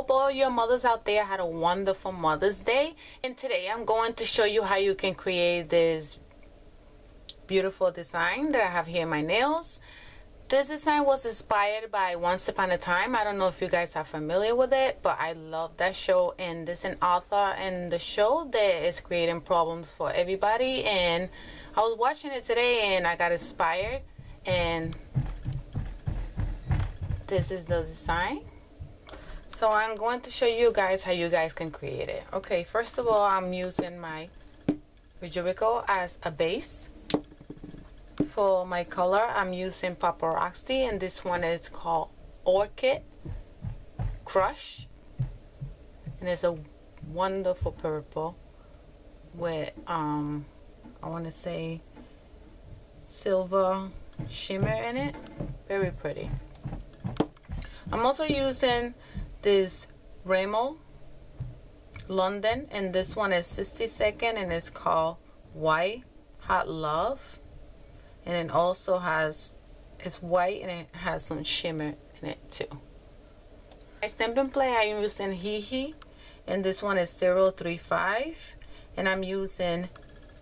hope all your mothers out there had a wonderful Mother's Day. And today I'm going to show you how you can create this beautiful design that I have here in my nails. This design was inspired by Once Upon a Time. I don't know if you guys are familiar with it, but I love that show, and there's an author in the show that is creating problems for everybody, and I was watching it today and I got inspired, and this is the design. So I'm going to show you guys how you guys can create it. Okay, first of all, I'm using my Rejuvico as a base. For my color, I'm using Poparazzi, and this one is called Orchid Crush, and it's a wonderful purple with I want to say silver shimmer in it. Very pretty. I'm also using this Rimmel London, and this one is 62nd, and it's called White Hot Love. And it also has, it's white and it has some shimmer in it too. My stamp and play, I'm using Hee Hee, and this one is 035, and I'm using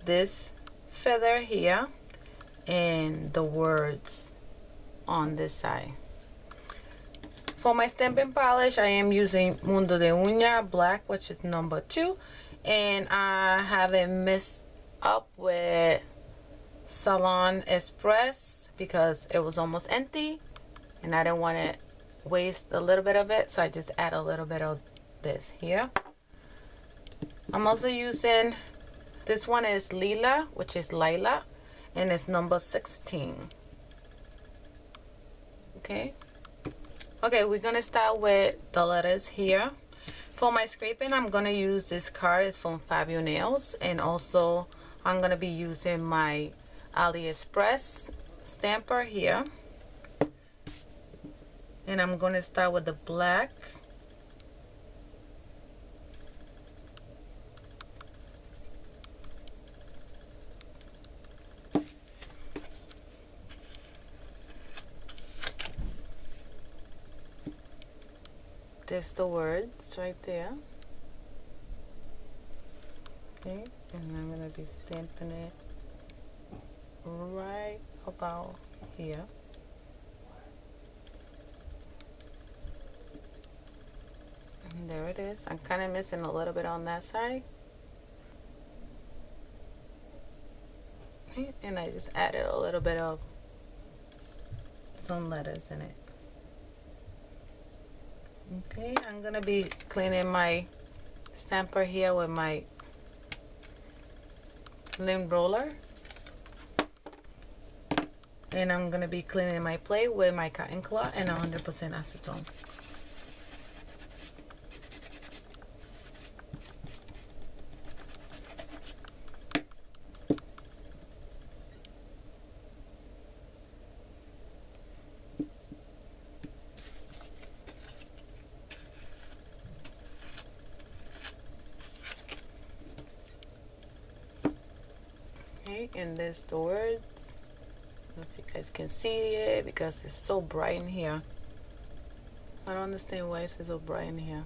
this feather here and the words on this side. For my stamping polish, I am using Mundo de Uña black, which is number 2, and I have it mixed up with Salon Express because it was almost empty and I didn't want to waste a little bit of it, so I just add a little bit of this here. I'm also using, this one is Lila, which is Lila, and it's number 16. Okay, we're gonna start with the letters here. For my scraping, I'm gonna use this card. It's from Fabio Nails, and also I'm gonna be using my AliExpress stamper here, and I'm going to start with the black, there's the words right there. Okay, and I'm going to be stamping it right about here. And there it is. I'm kind of missing a little bit on that side. And I just added a little bit of some letters in it. Okay, I'm gonna be cleaning my stamper here with my lint roller. And I'm going to be cleaning my plate with my cotton cloth and 100% acetone. Okay, and there's the words. I don't know if you guys can see it because it's so bright in here. I don't understand why it's so bright in here.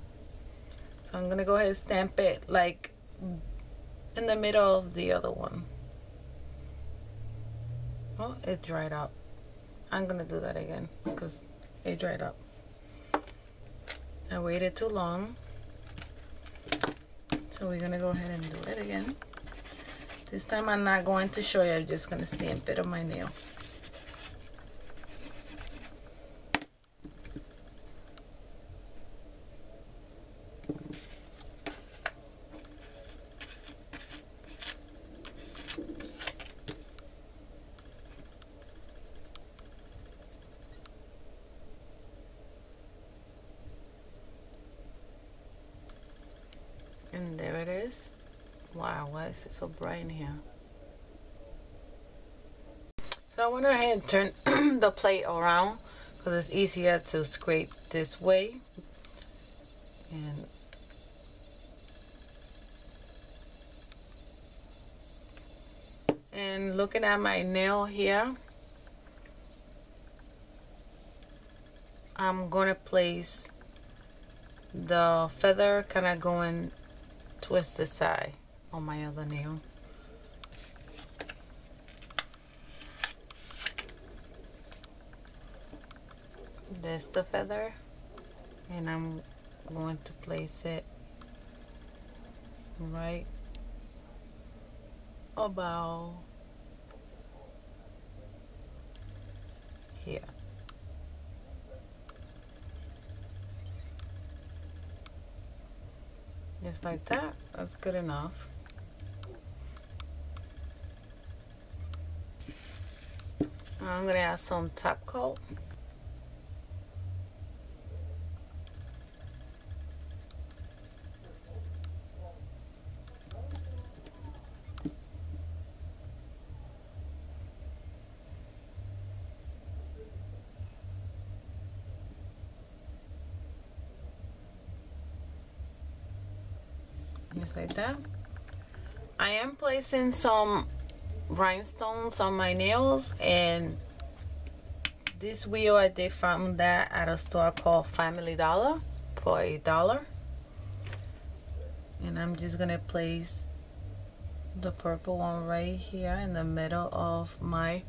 So I'm gonna go ahead and stamp it like in the middle of the other one. Oh, it dried up. I'm gonna do that again because it dried up. I waited too long, so we're gonna go ahead and do it again. This time I'm not going to show you, I'm just gonna stamp it on my nail. And there it is. Wow, why is it so bright in here? So I went ahead and turned the plate around because it's easier to scrape this way. And looking at my nail here, I'm gonna place the feather kind of going towards the side on my other nail. There's the feather, and I'm going to place it right about here. Just like that. That's good enough. I'm gonna add some top coat. Just like that. I am placing some rhinestones on my nails, and this wheel I did from that at a store called Family Dollar for $1. And I'm just gonna place the purple one right here in the middle of my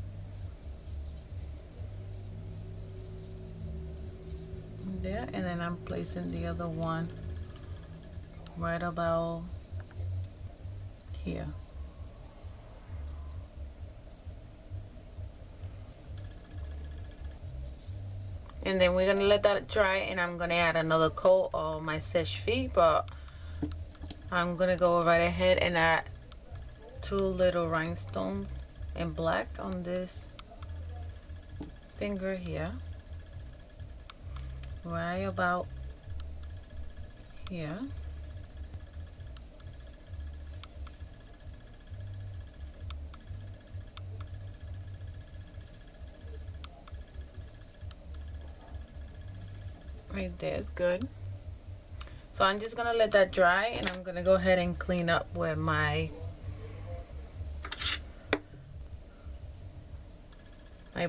there, and then I'm placing the other one right about here. And then we're gonna let that dry, and I'm gonna add another coat on my sèche fille, but I'm gonna go right ahead and add 2 little rhinestones in black on this finger here, right about here. Right there is good. So I'm just gonna let that dry, and I'm gonna go ahead and clean up with my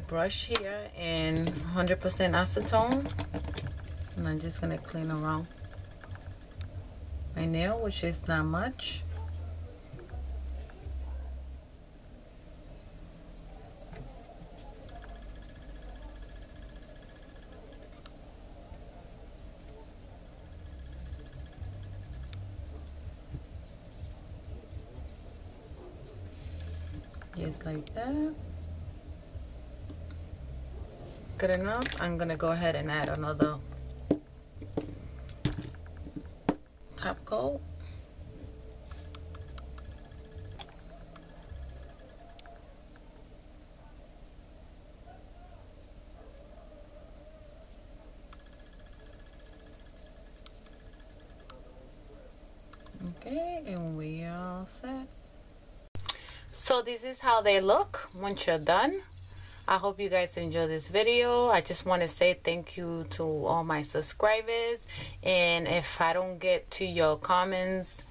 brush here in 100% acetone, and I'm just gonna clean around my nail, which is not much. Just like that. Good enough. I'm gonna go ahead and add another top coat. Okay, and we are all set. So this is how they look once you're done. I hope you guys enjoy this video. I just want to say thank you to all my subscribers, and if I don't get to your comments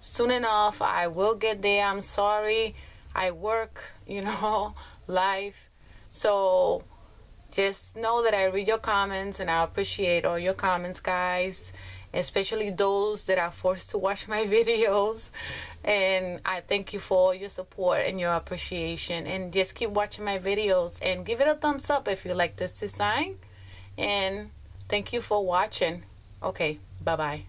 soon enough, I will get there. I'm sorry, I work, you know, life. So just know that I read your comments, and I appreciate all your comments, guys, especially those that are forced to watch my videos. And I thank you for all your support and your appreciation, and just keep watching my videos and give it a thumbs up if you like this design. And thank you for watching. Okay, bye bye.